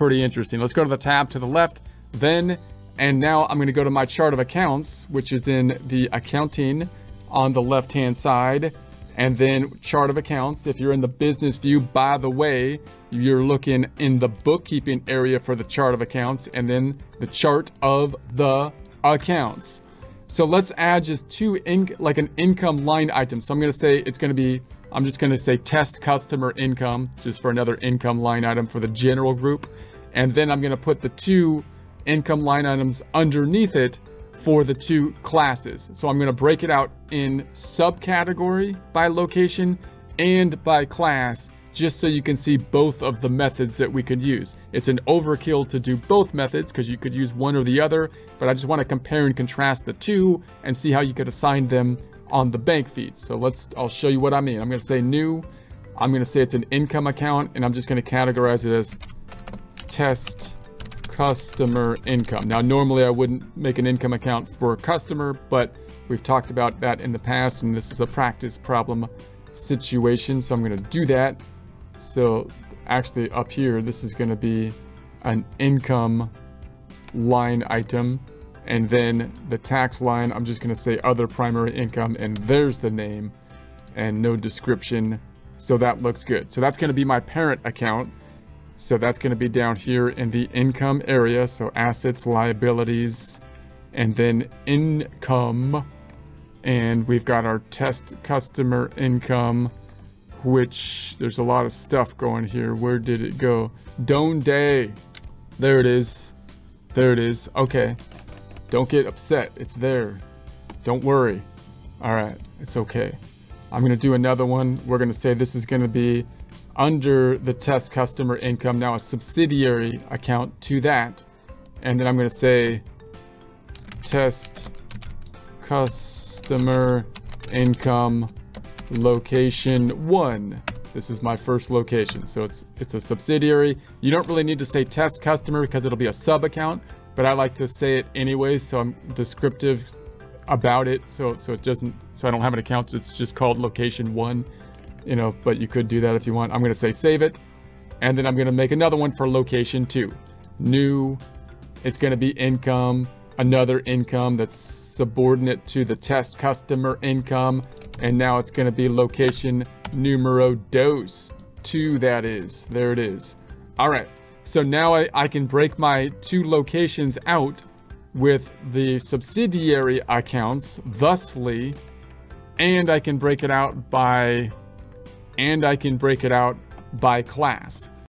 pretty interesting. Let's go to the tab to the left then. And now I'm going to go to my chart of accounts, which is in the accounting on the left-hand side, and then chart of accounts. If you're in the business view, by the way, you're looking in the bookkeeping area for the chart of accounts and then the chart of the accounts. So let's add just an income line item. So I'm going to say I'm just going to say test customer income, just for another income line item for the general group. And then I'm going to put the two income line items underneath it for the two classes. So I'm going to break it out in subcategory by location and by class, just so you can see both of the methods that we could use. It's an overkill to do both methods because you could use one or the other, but I just want to compare and contrast the two and see how you could assign them on the bank feeds. So I'll show you what I mean. I'm going to say new, I'm going to say it's an income account, and I'm just going to categorize it as test customer income. Now, normally I wouldn't make an income account for a customer, but we've talked about that in the past, and this is a practice problem situation. So I'm going to do that. So actually up here, this is going to be an income line item. And then the tax line, I'm just going to say other primary income, and there's the name and no description. So that looks good. So that's going to be my parent account. So that's going to be down here in the income area. So assets, liabilities, and then income. And we've got our test customer income, which there's a lot of stuff going here. Where did it go? Don't day. There it is. There it is. Okay. Don't get upset. It's there. Don't worry. All right. It's okay. I'm going to do another one. We're going to say this is going to be under the test customer income, now a subsidiary account to that. And then I'm going to say test customer income location 1. This is my first location. So it's a subsidiary. You don't really need to say test customer because it'll be a sub account, but I like to say it anyway. So I'm descriptive about it. So I don't have an account. It's just called location 1. You know, but you could do that if you want. I'm going to say save it, and then I'm going to make another one for location 2. New, it's going to be income, another income that's subordinate to the test customer income, and now it's going to be location numero dos 2. That is, there it is. All right, so now I can break my two locations out with the subsidiary accounts thusly, and I can break it out by class.